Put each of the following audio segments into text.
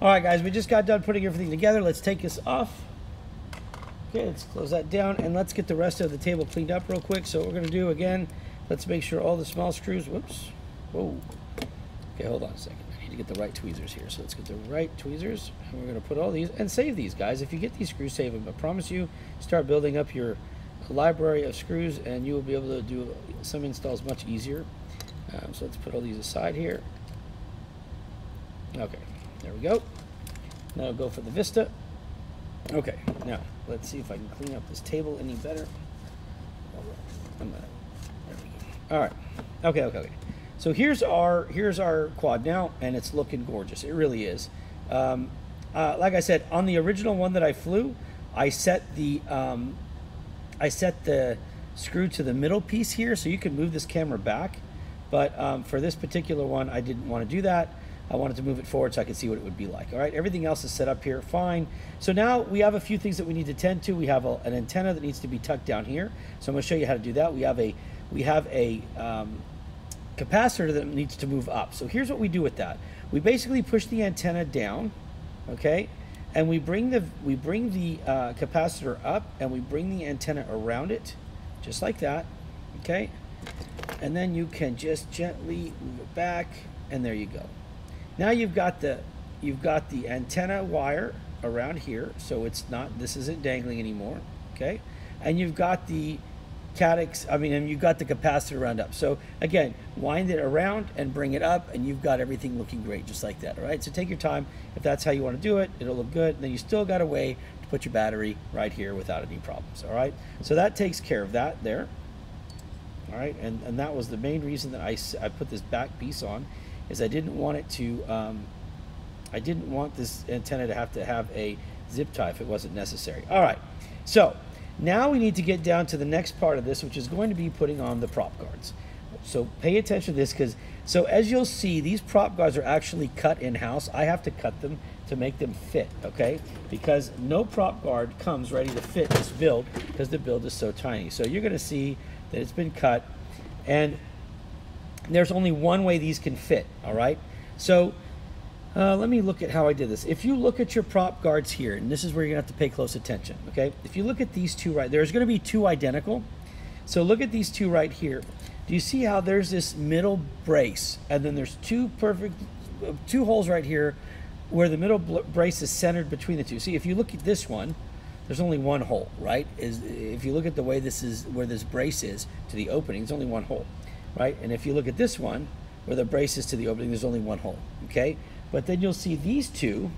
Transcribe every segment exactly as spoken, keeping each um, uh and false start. All right, guys, we just got done putting everything together. Let's take this off. Okay, let's close that down, and let's get the rest of the table cleaned up real quick. So what we're going to do, again, let's make sure all the small screws, whoops, whoa. Okay, hold on a second. I need to get the right tweezers here. So let's get the right tweezers, and we're going to put all these, and save these, guys. If you get these screws, save them. I promise you, start building up your library of screws, and you will be able to do some installs much easier. Um, so let's put all these aside here. Okay, there we go. Now we'll go for the Vista. Okay, now let's see if I can clean up this table any better. I'm gonna, there we go. All right. Okay, okay, okay. So here's our here's our quad now, and it's looking gorgeous. It really is. Um, uh, like I said, on the original one that I flew, I set the um, I set the screw to the middle piece here, so you can move this camera back. But um, for this particular one, I didn't want to do that. I wanted to move it forward so I could see what it would be like. All right, everything else is set up here fine. So now we have a few things that we need to tend to. We have a, an antenna that needs to be tucked down here. So I'm gonna show you how to do that. We have a, we have a um, capacitor that needs to move up. So here's what we do with that. We basically push the antenna down, okay? And we bring the, we bring the uh, capacitor up, and we bring the antenna around it, just like that, okay? And then you can just gently move it back, and there you go. Now you've got the you've got the antenna wire around here, so it's not this isn't dangling anymore, okay? And you've got the catex, I mean, and you've got the capacitor round up. So again, wind it around and bring it up, and you've got everything looking great, just like that. All right. So take your time if that's how you want to do it. It'll look good. And then you still got a way to put your battery right here without any problems. All right. So that takes care of that there. All right. And and that was the main reason that I I put this back piece on. Is I didn't want it to, um, I didn't want this antenna to have to have a zip tie if it wasn't necessary. All right, so now we need to get down to the next part of this, which is going to be putting on the prop guards. So pay attention to this, because, so as you'll see, these prop guards are actually cut in-house. I have to cut them to make them fit, okay? Because no prop guard comes ready to fit this build, because the build is so tiny. So you're gonna see that it's been cut, and there's only one way these can fit, all right? So uh, let me look at how I did this. If you look at your prop guards here, and this is where you're gonna have to pay close attention, okay? If you look at these two right, there's gonna be two identical. So look at these two right here. Do you see how there's this middle brace, and then there's two perfect, two holes right here where the middle brace is centered between the two. See, if you look at this one, there's only one hole, right? Is If you look at the way this is, where this brace is to the opening, it's only one hole. Right? And if you look at this one, where the brace is to the opening, there's only one hole, okay? But then you'll see these two,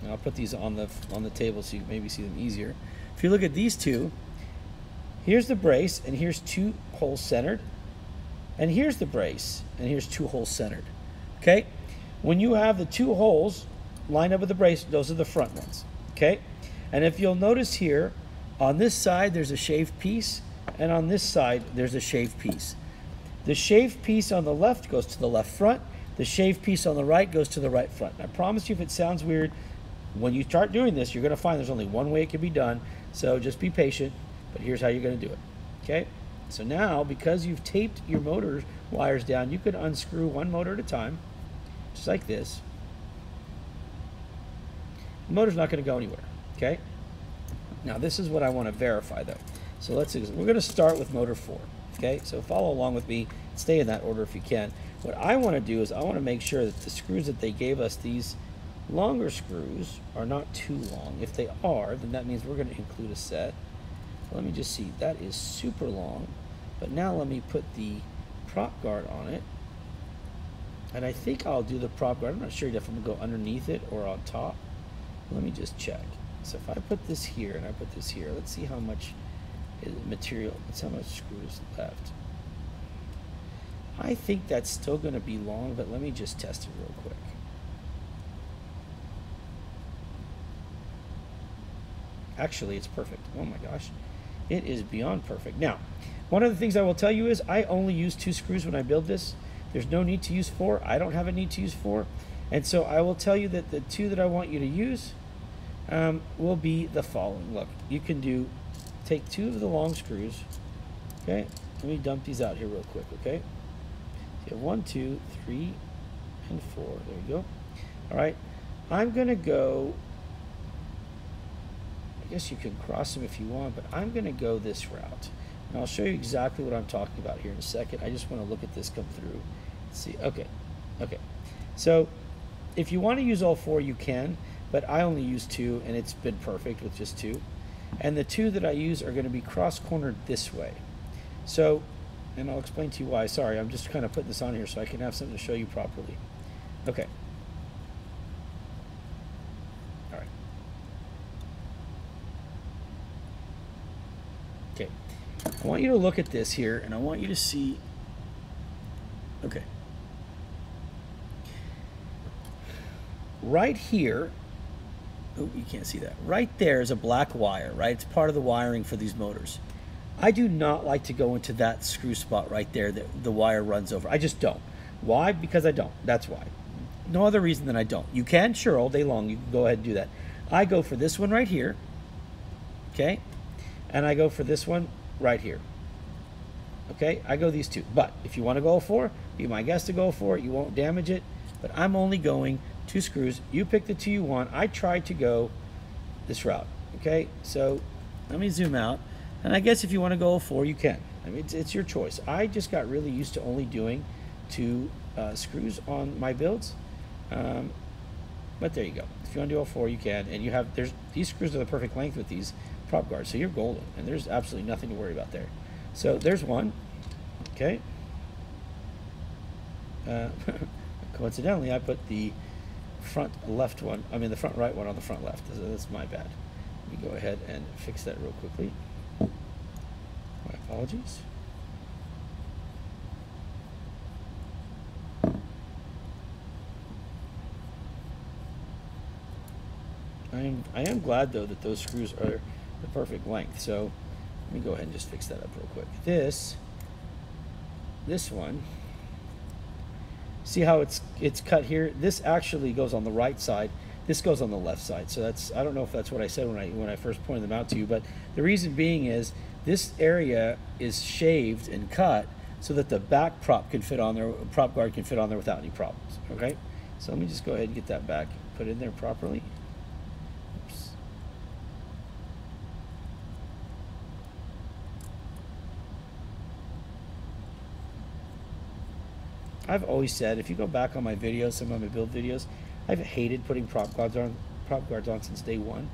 and I'll put these on the, on the table so you can maybe see them easier. If you look at these two, here's the brace, and here's two holes centered, and here's the brace, and here's two holes centered, okay? When you have the two holes lined up with the brace, those are the front ones, okay? And if you'll notice here, on this side, there's a shaved piece, and on this side, there's a shaved piece. The shaved piece on the left goes to the left front. The shaved piece on the right goes to the right front. And I promise you, if it sounds weird, when you start doing this, you're gonna find there's only one way it can be done. So just be patient, but here's how you're gonna do it, okay? So now, because you've taped your motor wires down, you could unscrew one motor at a time, just like this. The motor's not gonna go anywhere, okay? Now, this is what I wanna verify, though. So let's see, we're gonna start with motor four, okay? So follow along with me, stay in that order if you can. What I wanna do is I wanna make sure that the screws that they gave us, these longer screws, are not too long. If they are, then that means we're gonna include a set. Let me just see, that is super long, but now let me put the prop guard on it. And I think I'll do the prop guard. I'm not sure yet if I'm gonna go underneath it or on top. Let me just check. So if I put this here and I put this here, let's see how much material, that's how much screws left. I think that's still going to be long, but let me just test it real quick. Actually, it's perfect. Oh my gosh, it is beyond perfect. Now, one of the things I will tell you is I only use two screws when I build this. There's no need to use four. I don't have a need to use four, and so I will tell you that the two that I want you to use um, will be the following. Look, you can do take two of the long screws, okay? Let me dump these out here real quick, okay? So you have one, two, three, and four, there you go. All right, I'm going to go, I guess you can cross them if you want, but I'm going to go this route. And I'll show you exactly what I'm talking about here in a second. I just want to look at this come through. Let's see, okay, okay. So if you want to use all four, you can, but I only use two, and it's been perfect with just two. And the two that I use are going to be cross-cornered this way. So, and I'll explain to you why. Sorry, I'm just kind of putting this on here so I can have something to show you properly. Okay. All right. Okay. I want you to look at this here, and I want you to see. Okay. Right here. Oh, you can't see that. Right there is a black wire, right? It's part of the wiring for these motors. I do not like to go into that screw spot right there that the wire runs over. I just don't. Why? Because I don't. That's why. No other reason than I don't. You can, sure, all day long. You can go ahead and do that. I go for this one right here, okay? And I go for this one right here, okay? I go these two. But if you want to go for it, be my guest to go for it. You won't damage it. But I'm only going two screws. You pick the two you want. I tried to go this route, okay? So let me zoom out. And I guess if you want to go four, you can. I mean, it's, it's your choice. I just got really used to only doing two uh, screws on my builds. Um, but there you go. If you want to do all four, you can. And you have, there's, these screws are the perfect length with these prop guards. So you're golden. And there's absolutely nothing to worry about there. So there's one, okay? Uh, coincidentally, I put the front left one, I mean the front right one on the front left. So that's my bad. Let me go ahead and fix that real quickly. My apologies. I am, I am glad though that those screws are the perfect length. So let me go ahead and just fix that up real quick. This, this one, see how it's it's cut here? This actually goes on the right side. This goes on the left side. So that's, I don't know if that's what I said when I when I first pointed them out to you, but the reason being is this area is shaved and cut so that the back prop can fit on there, prop guard can fit on there without any problems. Okay? So let me just go ahead and get that back, put it in there properly. Oops. I've always said, if you go back on my videos, some of my build videos, I've hated putting prop guards on, prop guards on since day one.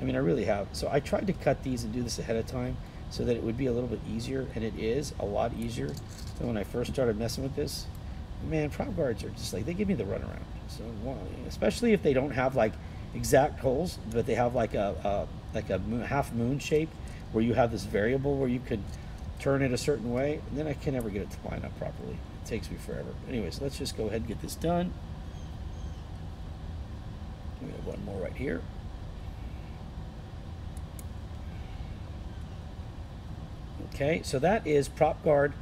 I mean, I really have. So I tried to cut these and do this ahead of time so that it would be a little bit easier, and it is a lot easier than when I first started messing with this. Man, prop guards are just like, they give me the runaround. So, especially if they don't have like exact holes, but they have like a, a like a moon, half moon shape where you have this variable where you could turn it a certain way. And then I can never get it to line up properly. It takes me forever. Anyways, let's just go ahead and get this done. We have one more right here. Okay, so that is prop guard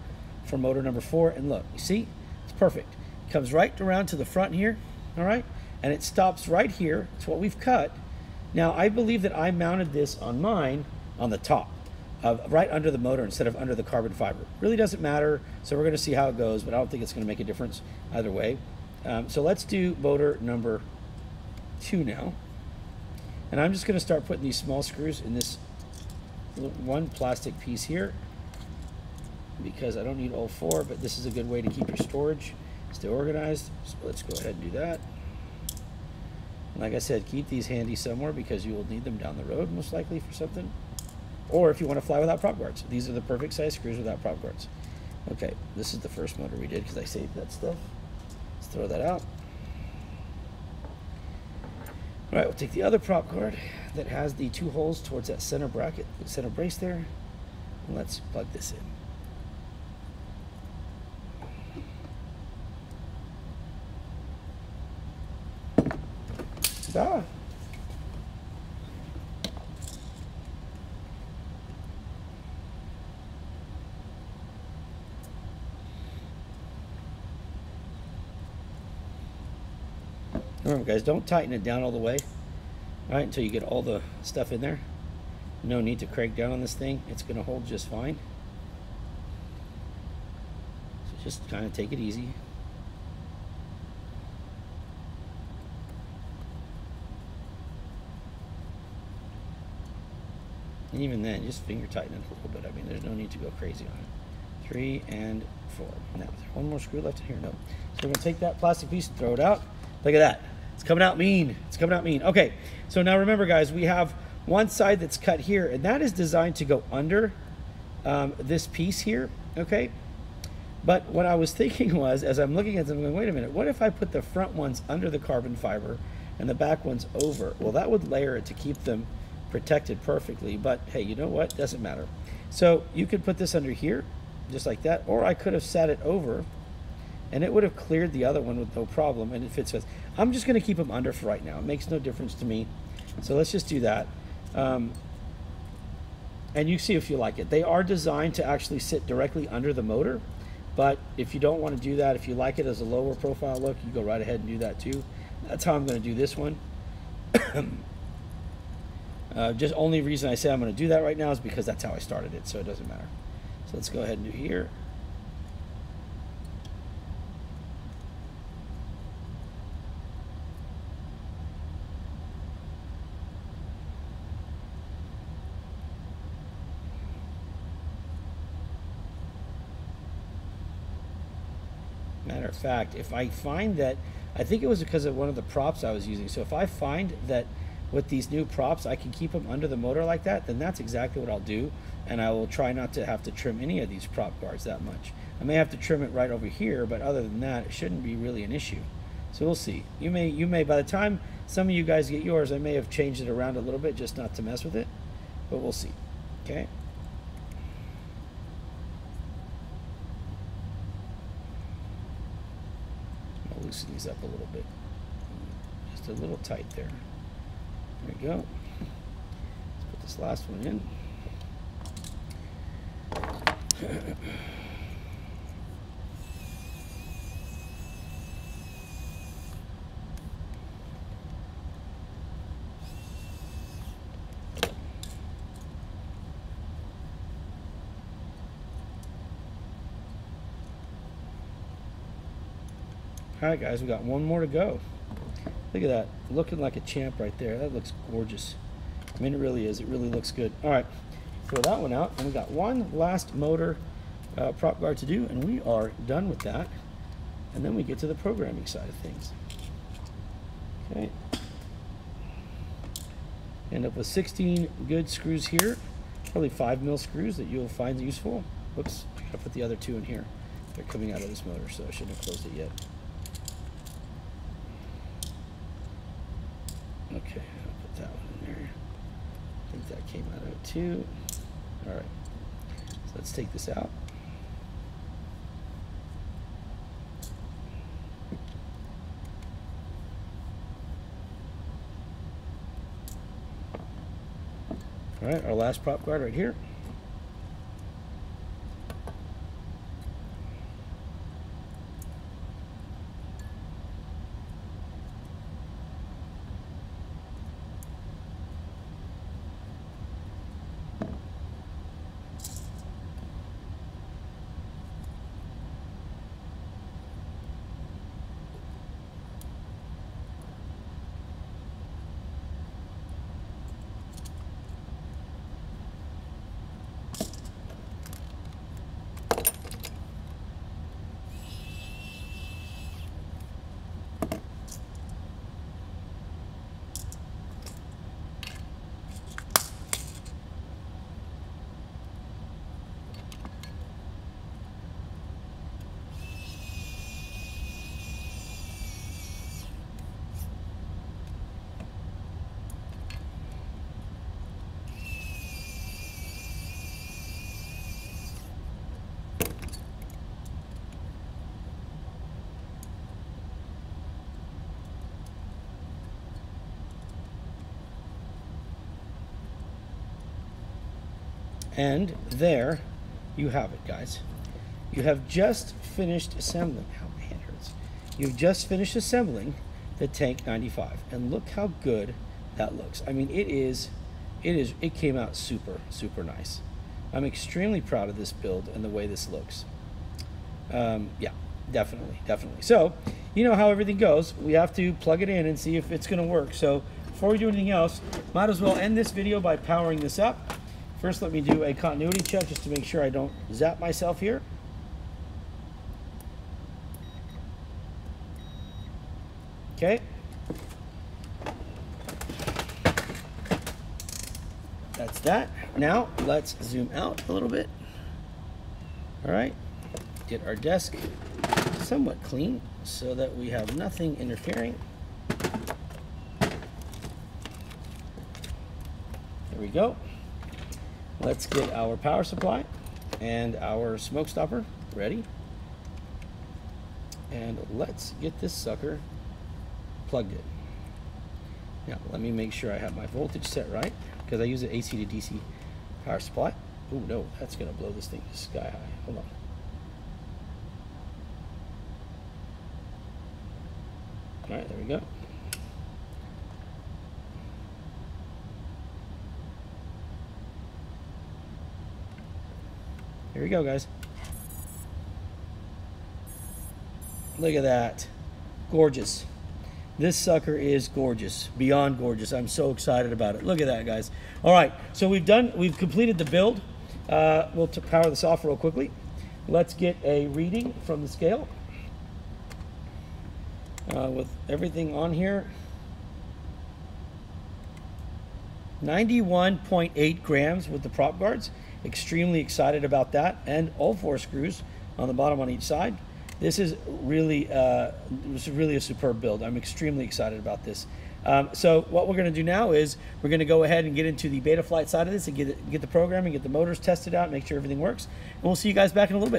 for motor number four. And look, you see, it's perfect. It comes right around to the front here, all right? And it stops right here. It's what we've cut. Now, I believe that I mounted this on mine on the top, uh, right under the motor instead of under the carbon fiber. Really doesn't matter, so we're going to see how it goes, but I don't think it's going to make a difference either way. Um, so let's do motor number two now. And I'm just going to start putting these small screws in this one plastic piece here because I don't need all four, but this is a good way to keep your storage still organized. So let's go ahead and do that. And like I said, keep these handy somewhere because you will need them down the road most likely for something, or if you want to fly without prop guards. These are the perfect size screws without prop guards. Okay, this is the first motor we did because I saved that stuff. Let's throw that out. All right, we'll take the other prop guard that has the two holes towards that center bracket, the center brace there, and let's plug this in. Ta-da. Remember guys, don't tighten it down all the way, all right, until you get all the stuff in there. No need to crank down on this thing. It's going to hold just fine. So just kind of take it easy. And even then, just finger tighten it a little bit. I mean, there's no need to go crazy on it. Three and four. Now, there's one more screw left in here. No. So we're gonna take that plastic piece and throw it out. Look at that. It's coming out mean. It's coming out mean. Okay, so now remember, guys, we have one side that's cut here, and that is designed to go under um, this piece here, okay? But what I was thinking was, as I'm looking at them, I'm going, wait a minute, what if I put the front ones under the carbon fiber and the back ones over? Well, that would layer it to keep them protected perfectly, but hey, you know what? Doesn't matter. So you could put this under here, just like that, or I could have sat it over, and it would have cleared the other one with no problem, and it fits with. I'm just gonna keep them under for right now. It makes no difference to me. So let's just do that. Um, and you see if you like it. They are designed to actually sit directly under the motor, but if you don't wanna do that, if you like it as a lower profile look, you go right ahead and do that too. That's how I'm gonna do this one. uh, just only reason I say I'm gonna do that right now is because that's how I started it, so it doesn't matter. So let's go ahead and do here. Matter of fact, if I find that, I think it was because of one of the props I was using. So if I find that with these new props, I can keep them under the motor like that, then that's exactly what I'll do. And I will try not to have to trim any of these prop guards that much. I may have to trim it right over here, but other than that, it shouldn't be really an issue. So we'll see. You may, you may, by the time some of you guys get yours, I may have changed it around a little bit just not to mess with it, but we'll see, okay? Loosen these up a little bit, just a little tight there. There we go. Let's put this last one in. All right, guys, we got one more to go. Look at that, looking like a champ right there. That looks gorgeous. I mean, it really is. It really looks good. All right, throw that one out, and we got one last motor uh, prop guard to do, and we are done with that. And then we get to the programming side of things. Okay. End up with sixteen good screws here, probably five mil screws that you'll find useful. Whoops, I gotta put the other two in here. They're coming out of this motor, so I shouldn't have closed it yet. Okay, I'll put that one in there. I think that came out of it too. All right, so let's take this out. All right, our last prop guard right here. And there you have it, guys. You have just finished assembling. How my hand hurts. You've just finished assembling the Tank ninety-five, and look how good that looks. I mean, it is, it is, it came out super, super nice. I'm extremely proud of this build and the way this looks. Um, yeah, definitely, definitely. So, you know how everything goes. We have to plug it in and see if it's gonna work. So, before we do anything else, might as well end this video by powering this up. First, let me do a continuity check just to make sure I don't zap myself here. Okay. That's that. Now, let's zoom out a little bit. All right. Get our desk somewhat clean so that we have nothing interfering. There we go. Let's get our power supply and our smoke stopper ready. And let's get this sucker plugged in. Now, let me make sure I have my voltage set right, because I use an A C to D C power supply. Oh no, that's gonna blow this thing sky high. Hold on. All right, there we go. Here we go, guys. Look at that. Gorgeous. This sucker is gorgeous, beyond gorgeous. I'm so excited about it. Look at that, guys. All right, so we've done, we've completed the build. Uh, we'll power this off real quickly. Let's get a reading from the scale uh, with everything on here. ninety-one point eight grams with the prop guards. Extremely excited about that, and all four screws on the bottom on each side. This is really uh, this is really a superb build. I'm extremely excited about this. Um, so what we're going to do now is we're going to go ahead and get into the Betaflight side of this and get, it, get the programming, get the motors tested out, make sure everything works, and we'll see you guys back in a little bit.